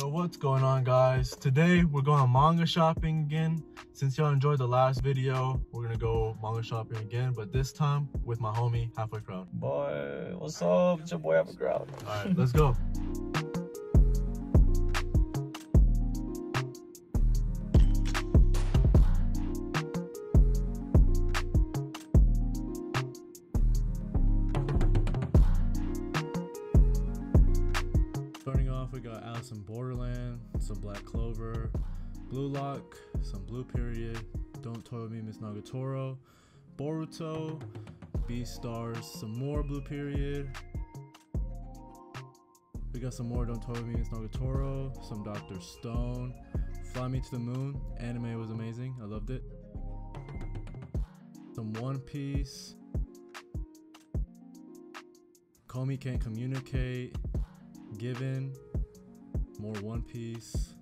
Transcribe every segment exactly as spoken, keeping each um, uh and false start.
Yo, what's going on, guys? Today we're going manga shopping again. Since y'all enjoyed the last video, we're gonna go manga shopping again, but this time with my homie Halfway Crowd. Boy, what's up? It's your boy Halfway Crowd. All right, let's go. We got Alice in Borderland, some Black Clover, Blue Lock, some Blue Period, Don't Toy With Me Miss Nagatoro, Boruto, Beastars, some more Blue Period. We got some more Don't Toy With Me Miss Nagatoro, some Doctor Stone, Fly Me to the Moon. Anime was amazing, I loved it. Some One Piece, Komi Can't Communicate, Given, more One Piece.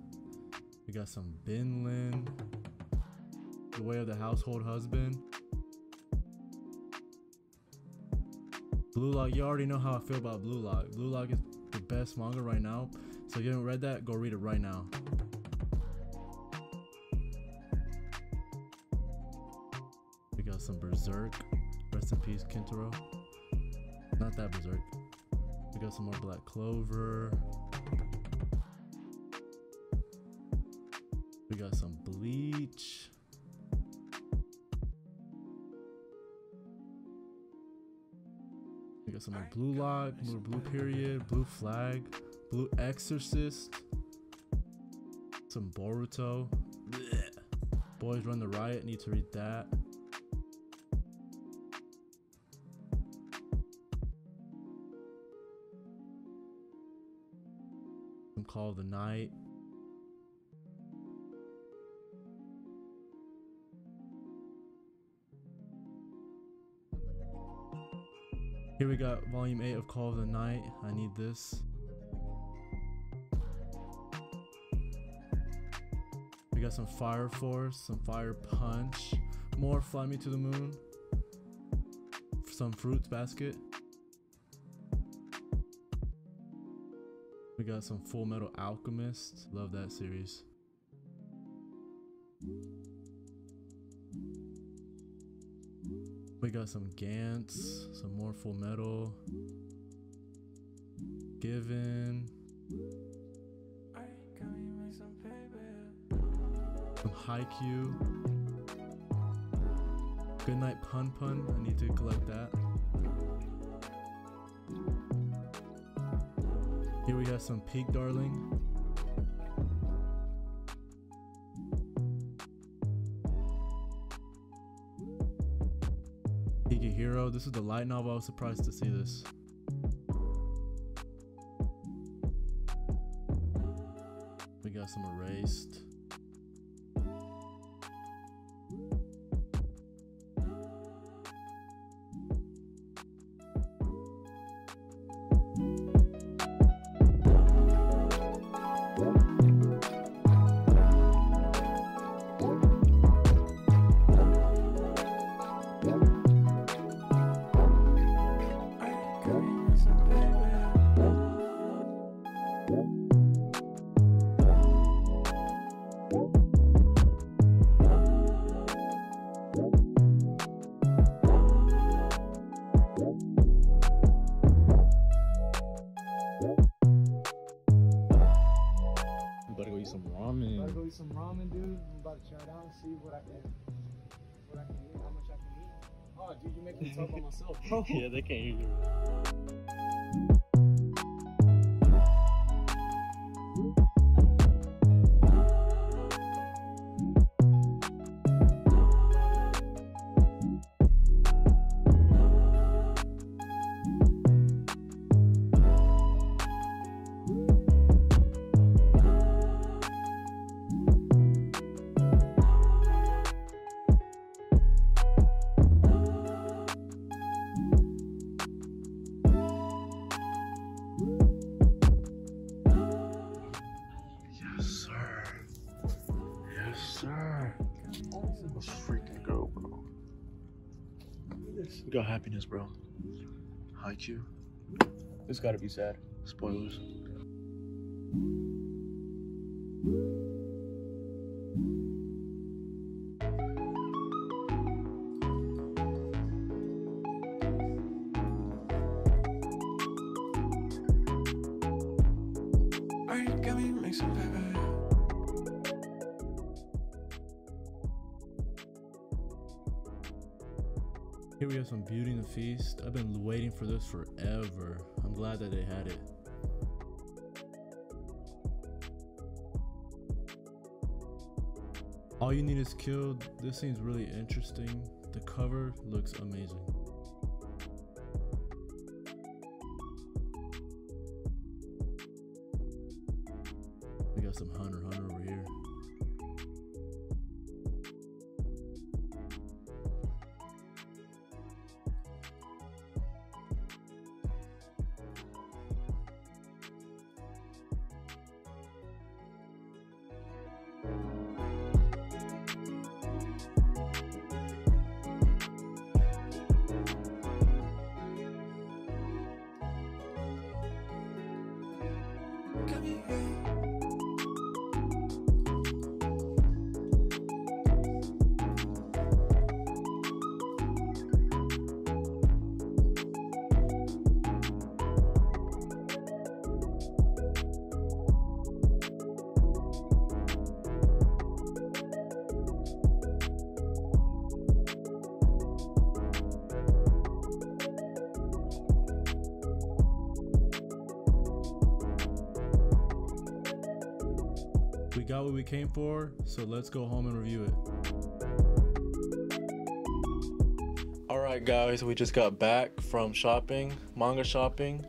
We got some Vinland, The Way of the Household Husband, Blue Lock. You already know how I feel about Blue Lock. Blue Lock is the best manga right now, so if you haven't read that, go read it right now. We got some Berserk, rest in peace Kentaro, not that Berserk. We got some more Black Clover. We got some Bleach. We got some more Blue Lock, more Blue Period, Blue Flag, Blue Exorcist, some Boruto. Blech. Boys Run the Riot, need to read that. Call of the Night. Here we got volume eight of Call of the Night. I need this. We got some Fire Force, some Fire Punch, more Fly Me to the Moon, some Fruits Basket. We got some Full Metal Alchemist. Love that series. We got some Gantz, some more Full Metal. Given. Some Haikyuu. Goodnight Pun Pun. I need to collect that. Here we got some Peak Darling. Peak a Hero. This is the light novel. I was surprised to see this. We got some Erased. Some ramen. Gotta go eat some ramen, dude. I'm about to try it out and see what I can, what I can eat, how much I can eat. Oh, dude, you're making me talk by myself, bro. Yeah, they can't hear you. Let's freaking go, bro. We got Happiness, bro. Haikyuu. It's gotta be sad. Spoilers. Alright, gummy, make some paper. Here we have some Beauty and the Feast. I've been waiting for this forever. I'm glad that they had it. All You Need Is Killed. This seems really interesting. The cover looks amazing. We got some Hunter x Hunter over here. We got what we came for, so let's go home and review it. Alright guys, we just got back from shopping, manga shopping,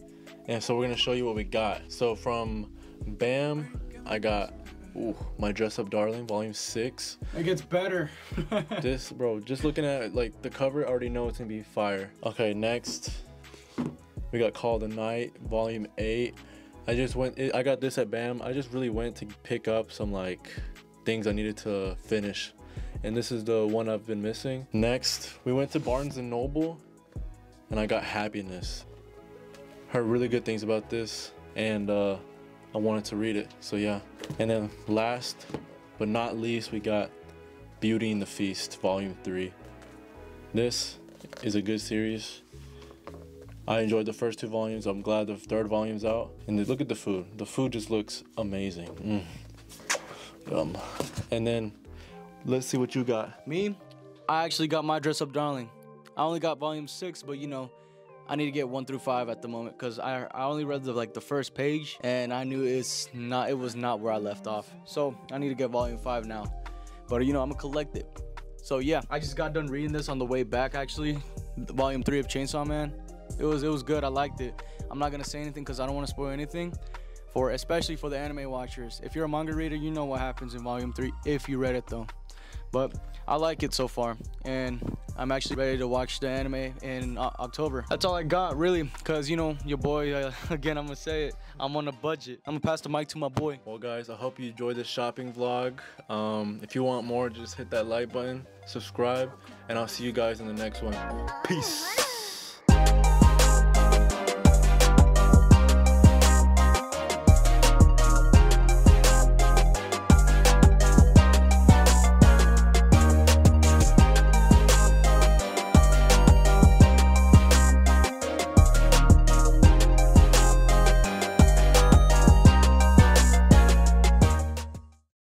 and so we're going to show you what we got. So from BAM, I got ooh, My Dress Up Darling, Volume six. It gets better. This, bro, just looking at it, like the cover, I already know it's going to be fire. Okay, next, we got Call of the Night, Volume eight. I just went, I got this at BAM. I just really went to pick up some like things I needed to finish. And this is the one I've been missing. Next, we went to Barnes and Noble and I got Happiness. Heard really good things about this and uh, I wanted to read it, so yeah. And then last but not least, we got Beauty and the Feast, Volume three. This is a good series. I enjoyed the first two volumes. I'm glad the third volume's out. And look at the food. The food just looks amazing. Mm. Yum. And then, let's see what you got. Me? I actually got My Dress Up Darling. I only got volume six, but you know, I need to get one through five at the moment because I, I only read the, like the first page and I knew it's not, it was not where I left off. So I need to get volume five now. But you know, I'm gonna collect it. So yeah, I just got done reading this on the way back actually. Volume three of Chainsaw Man. It was it was good. I liked it. I'm not gonna say anything because I don't want to spoil anything, for especially for the anime watchers. If you're a manga reader, you know what happens in volume three if you read it though. But I like it so far, and I'm actually ready to watch the anime in uh, October. That's all I got really, because you know your boy. Uh, again, I'm gonna say it. I'm on a budget. I'm gonna pass the mic to my boy. Well, guys, I hope you enjoyed this shopping vlog. Um, if you want more, just hit that like button, subscribe, and I'll see you guys in the next one. Peace.